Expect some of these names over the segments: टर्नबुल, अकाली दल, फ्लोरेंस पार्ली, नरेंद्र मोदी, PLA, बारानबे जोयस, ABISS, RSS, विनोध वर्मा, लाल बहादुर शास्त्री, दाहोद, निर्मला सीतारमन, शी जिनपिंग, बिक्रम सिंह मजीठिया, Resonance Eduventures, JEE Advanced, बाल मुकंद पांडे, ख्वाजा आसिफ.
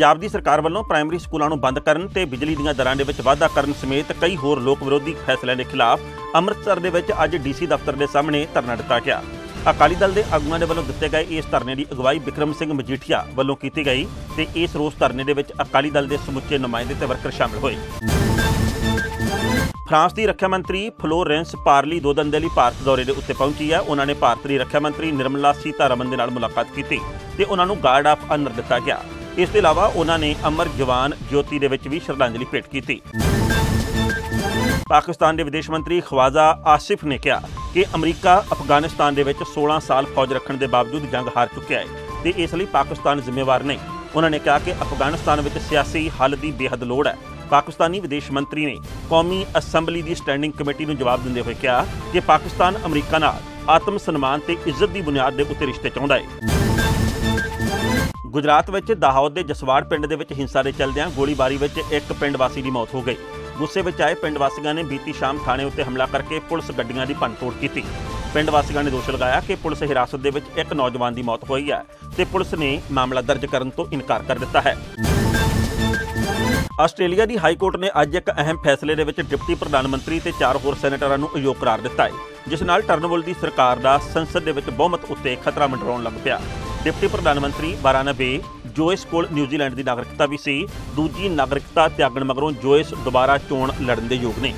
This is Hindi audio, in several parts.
पंजाब दी सरकार वालों प्राइमरी स्कूलों को बंद करन ते बिजली दीआं दरां दे विच वाधा करन समेत कई होर लोक विरोधी फैसलों के खिलाफ अमृतसर दे विच अज डीसी दफ्तर के सामने धरना दिता गया। अकाली दल के आगुआ के वालों दिते गए इस धरने की अगवाई बिक्रम सिंह मजीठिया वालों की गई तो इस रोस धरने के विच अकाली दल के समुचे नुमाइंदे ते वर्कर शामिल होए। फ्रांस की रक्षा मंत्री फ्लोरेंस पार्ली दो दिन के लिए भारत दौरे के उत्ते पहुंची है। उन्होंने भारत की रक्षा मंत्री निर्मला सीतारमन के मुलाकात की तो उन्होंने गार्ड ऑफ आनर दिता गया। इसके अलावा उन्होंने अमर जवान ज्योति के भी श्रद्धांजलि भेंट की। पाकिस्तान के विदेश मंत्री ख्वाजा आसिफ ने कहा कि अमरीका अफगानिस्तान के 16 साल फौज रखने के बावजूद जंग हार चुका है तो इसलिए पाकिस्तान जिम्मेवार नहीं। उन्होंने कहा कि अफगानिस्तान में सियासी हल की बेहद लोड़ है। पाकिस्तानी विदेश मंत्री ने कौमी असैम्बली की स्टैंडिंग कमेटी को जवाब देते हुए कहा कि पाकिस्तान अमरीका नाल आत्म सन्मान ते इज्जत की बुनियाद के उत्ते रिश्ते चाहता है। गुजरात में दाहोद के जसवाड़ पिंड के हिंसा के चलद्या गोलीबारी में एक पिंड वासी की मौत हो गई। गुस्से में आए पिंड वासियों ने बीती शाम थाने उत्ते हमला करके पुलिस गड्डियों की भनतोड़ की। पिंड वासियों ने दोष लगाया कि पुलिस हिरासत में एक नौजवान की मौत हुई है तो पुलिस ने मामला दर्ज करने तो इनकार कर दिया है। आस्ट्रेलिया की हाई कोर्ट ने अज एक अहम फैसले के डिप्टी प्रधानमंत्री ते 4 होर सैनेटरों को अयोग करार दिता है, जिस नाल टर्नबुल की सरकार का संसद के बहुमत उत्ते खतरा मंडराउण लग पिया। डिप्टी प्रधानमंत्री बारानबे जोयस कोल न्यूजीलैंड की नागरिकता भी सी, दूजी नागरिकता त्यागण मगरों जोयस दोबारा चोण लड़न के योग ने।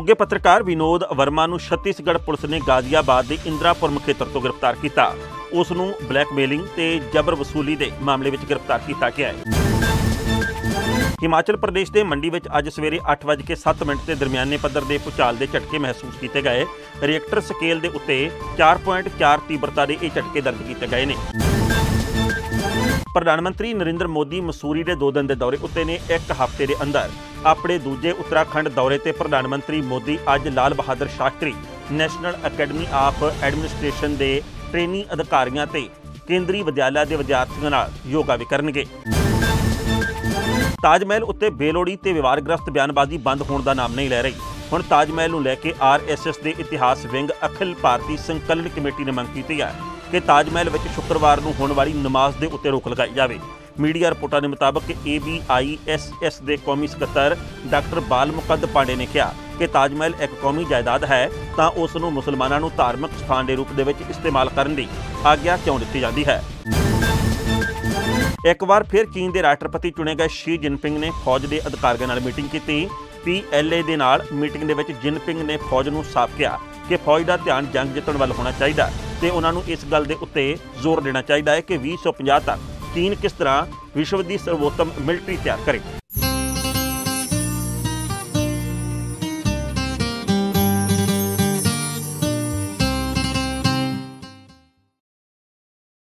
उगे पत्रकार विनोध वर्मा नूं छत्तीसगढ़ पुलिस ने गाजियाबाद के इंदिरापुरम खेत्र तो गिरफ्तार किया। उस नूं ब्लैकमेलिंग ते जबर वसूली के मामले में गिरफ्तार किया गया है। हिमाचल प्रदेश के मंडी में अज सवेरे 8:07 के दरम्याने पद्धर के भूचाल के झटके महसूस किए गए। रिएक्टर स्केल के उत्ते 4.4 तीव्रता के ये झटके दर्ज किए गए ने। प्रधानमंत्री नरेंद्र मोदी मसूरी के 2 दिन के दौरे उत्ते ने 1 हफ्ते के अंदर अपने दूजे उत्तराखंड दौरे ते प्रधानमंत्री मोदी अज लाल बहादुर शास्त्री national academy of administration के ट्रेनी अधिकारियों ते केंद्रीय विद्यालय के विद्यार्थियों नाल योगा भी करनगे। ताजमहल उत्ते बेलोड़ी ते विवादग्रस्त बयानबाजी बंद होने का नाम नहीं लै रही। हुण ताजमहल नूं लैके RSS के इतिहास विंग अखिल भारती संकलन कमेटी ने मंग की है कि ताजमहल में शुक्रवार को होने वाली नमाज के उत्ते रोक लगाई जाए। मीडिया रिपोर्टों के मुताबक ABISS के कौमी सकत्तर डॉक्टर बाल मुकंद पांडे ने कहा कि ताजमहल एक कौमी जायदाद है तो उसनूं मुसलमानों को धार्मिक स्थान के रूप में इस्तेमाल करने की आग्ञा क्यों दी जाती है। एक बार फिर चीन के राष्ट्रपति चुने गए शी जिनपिंग ने फौज के अधिकारियों नाल मीटिंग की। PLA ਦੇ ਨਾਲ ਮੀਟਿੰਗ ਦੇ ਵਿੱਚ ਜਿਨਪਿੰਗ ਨੇ ਫੌਜ ਨੂੰ ਸਾਫ਼ ਕਿਹਾ ਕਿ ਫੌਜ ਦਾ ਧਿਆਨ ਜੰਗ ਜਿੱਤਣ ਵੱਲ ਹੋਣਾ ਚਾਹੀਦਾ ਤੇ ਉਹਨਾਂ ਨੂੰ ਇਸ ਗੱਲ ਦੇ ਉੱਤੇ ਜ਼ੋਰ ਦੇਣਾ ਚਾਹੀਦਾ ਹੈ ਕਿ 2050 ਤੱਕ ਚੀਨ ਕਿਸ ਤਰ੍ਹਾਂ ਵਿਸ਼ਵ ਦੀ ਸਰਵੋਤਮ ਮਿਲਟਰੀ ਤਿਆਰ ਕਰੇ।